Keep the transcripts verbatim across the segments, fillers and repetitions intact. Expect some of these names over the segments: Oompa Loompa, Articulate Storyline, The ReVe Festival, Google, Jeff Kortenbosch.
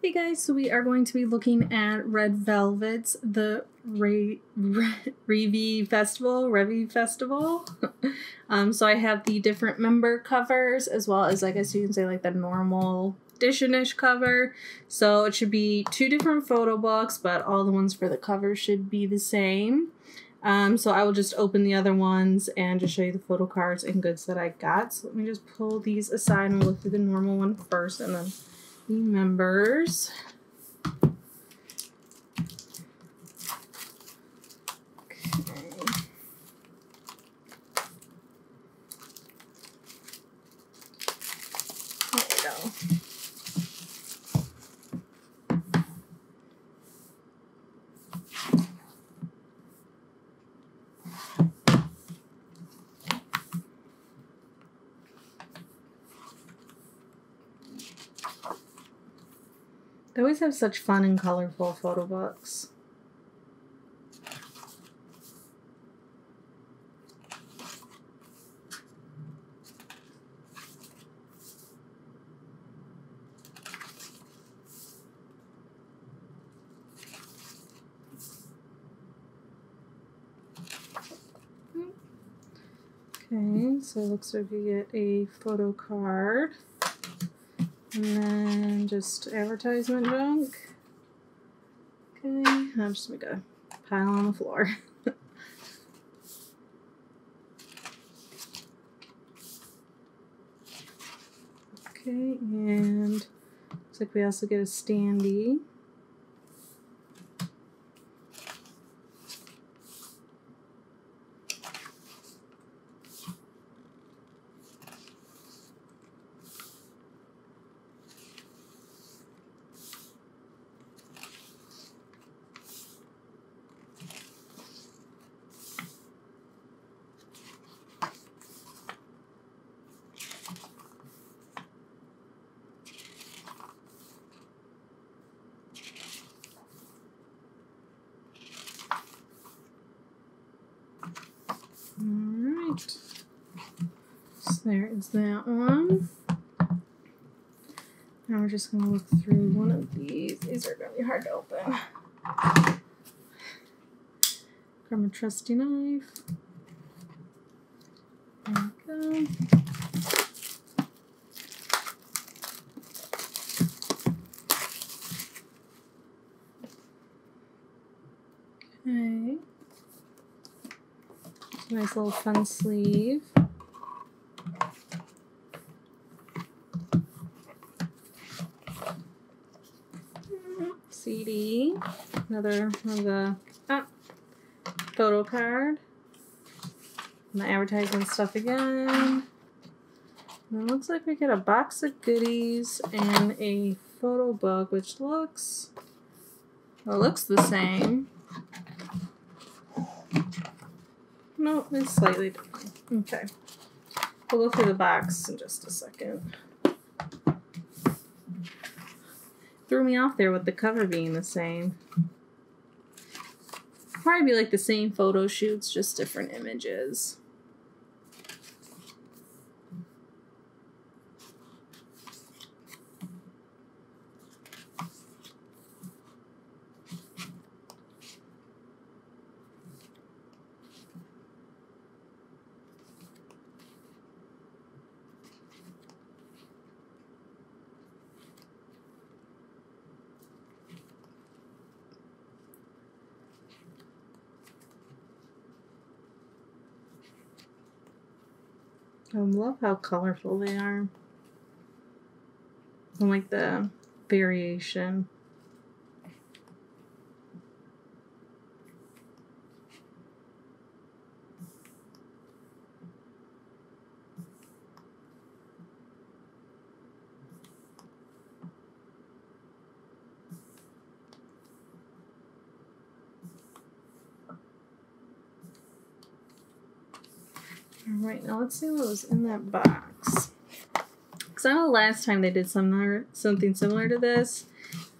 Hey guys, so we are going to be looking at Red Velvet's The Re Re ReVe Festival, ReVe Festival. um, so I have the different member covers as well as, I guess you can say, like the normal edition-ish cover. So it should be two different photo books, but all the ones for the cover should be the same. Um, so I will just open the other ones and just show you the photo cards and goods that I got. So let me just pull these aside and we'll look through the normal one first and then the members. Okay. There we go. They always have such fun and colorful photo books. Okay, so it looks like you get a photo card. And then just advertisement junk. Okay, I'll just make a pile on the floor. Okay, and looks like we also get a standee. Alright, so there is that one. Now we're just going to look through one of these. These are going to be hard to open. Grab my trusty knife. There we go. Okay. Nice little fun sleeve. C D. Another one of the ah, photo card. And the advertising stuff again. And it looks like we get a box of goodies and a photo book, which looks, well, looks the same. No, it's slightly different. Okay. We'll go through the box in just a second. Threw me off there with the cover being the same. Probably be like the same photo shoots, just different images. I love how colorful they are. I like the variation. Alright, now let's see what was in that box. Because I know last time they did some, something similar to this.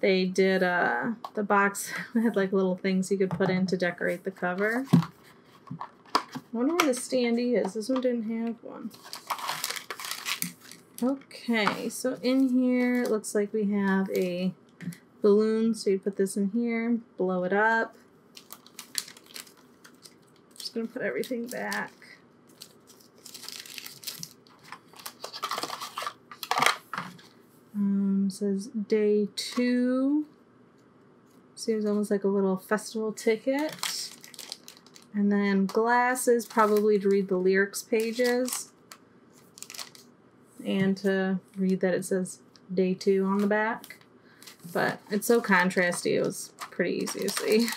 They did, uh, the box had like little things you could put in to decorate the cover. I wonder where the standee is. This one didn't have one. Okay, so in here it looks like we have a balloon. So you put this in here, blow it up. Just gonna put everything back. Um, says day two. Seems almost like a little festival ticket. And then glasses, probably to read the lyrics pages. And to read that it says day two on the back. But it's so contrasty, it was pretty easy to see.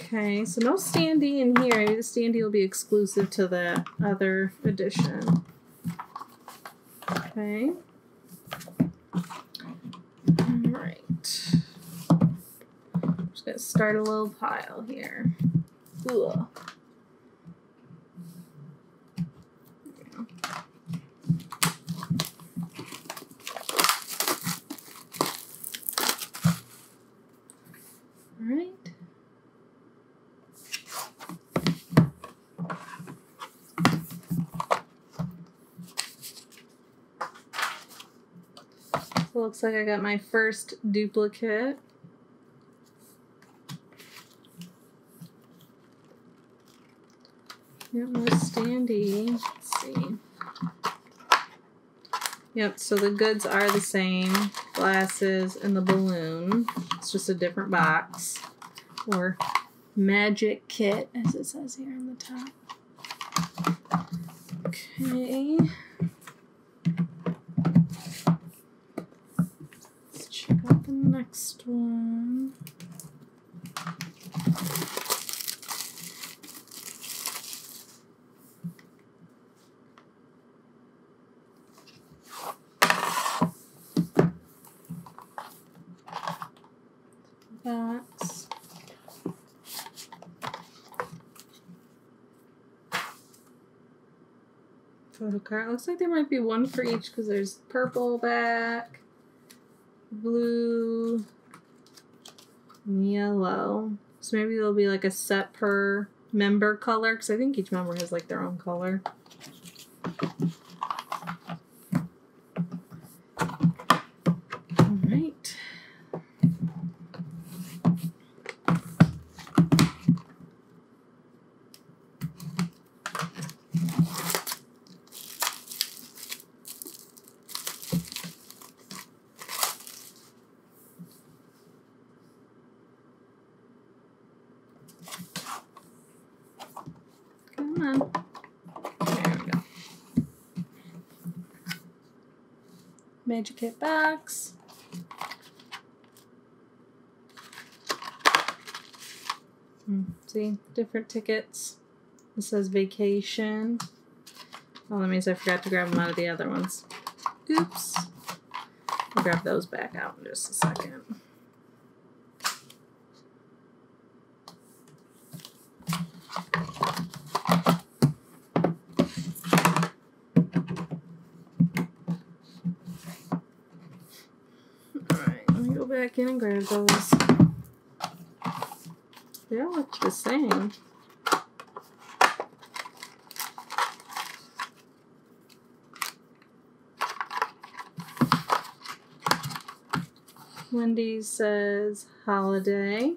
Okay, so no standee in here. The standee will be exclusive to the other edition. Okay. Alright. I'm just going to start a little pile here. Ooh. Looks like I got my first duplicate. Yep, no standee. Let's see. Yep, so the goods are the same. Glasses and the balloon. It's just a different box. Or magic kit, as it says here on the top. Okay. Next one. Box. Photo card. Looks like there might be one for each because there's purple back, blue, yellow. So maybe there'll be like a set per member color, because I think each member has like their own color. All right. Come on. There we go. Magic kit box. Hmm. See, different tickets. This says vacation. Oh, that means I forgot to grab them out of the other ones. Oops. I'll grab those back out in just a second. Back in and grab those. They all look the same. Wendy says holiday.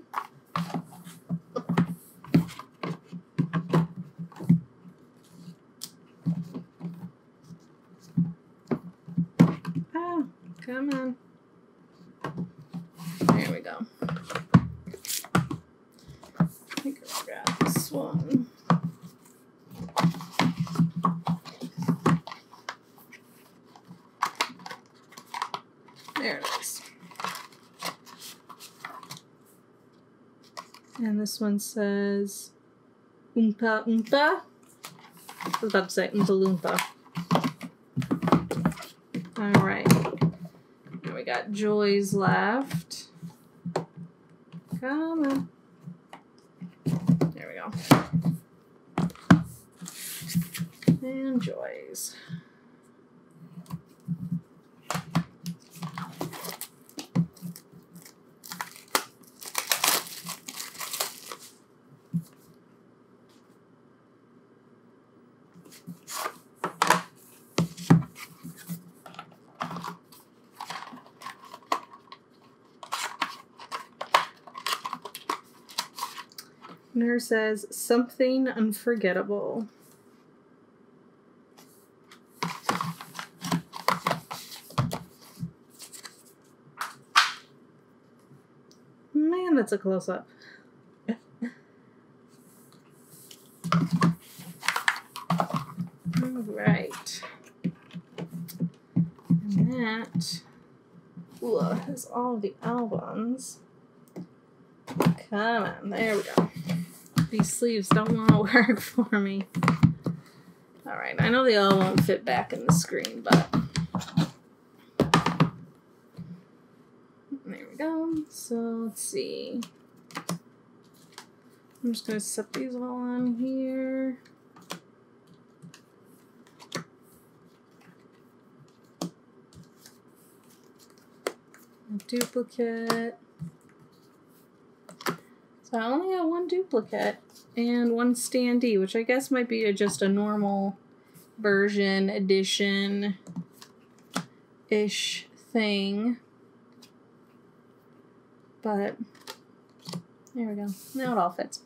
Oh, come on. There we go. I think I'll grab this one. There it is. And this one says Oompa Loompa. I was about to say Oompa Loompa. All right. Now we got Joy's left. Come on. There we go. And Joy's. Buckner says, something unforgettable. Man, that's a close-up. All right. And that ooh, is all the albums. Come on, there we go. These sleeves don't want to work for me. All right, I know they all won't fit back in the screen, but there we go. So let's see. I'm just gonna set these all on here. A duplicate. So I only got one duplicate and one standee, which I guess might be a, just a normal version edition-ish thing. But there we go. Now it all fits.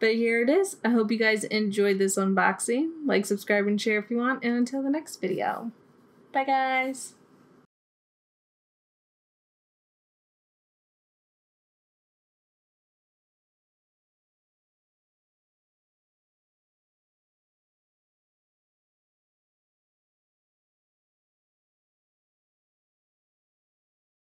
But here it is. I hope you guys enjoyed this unboxing. Like, subscribe, and share if you want. And until the next video. Bye, guys.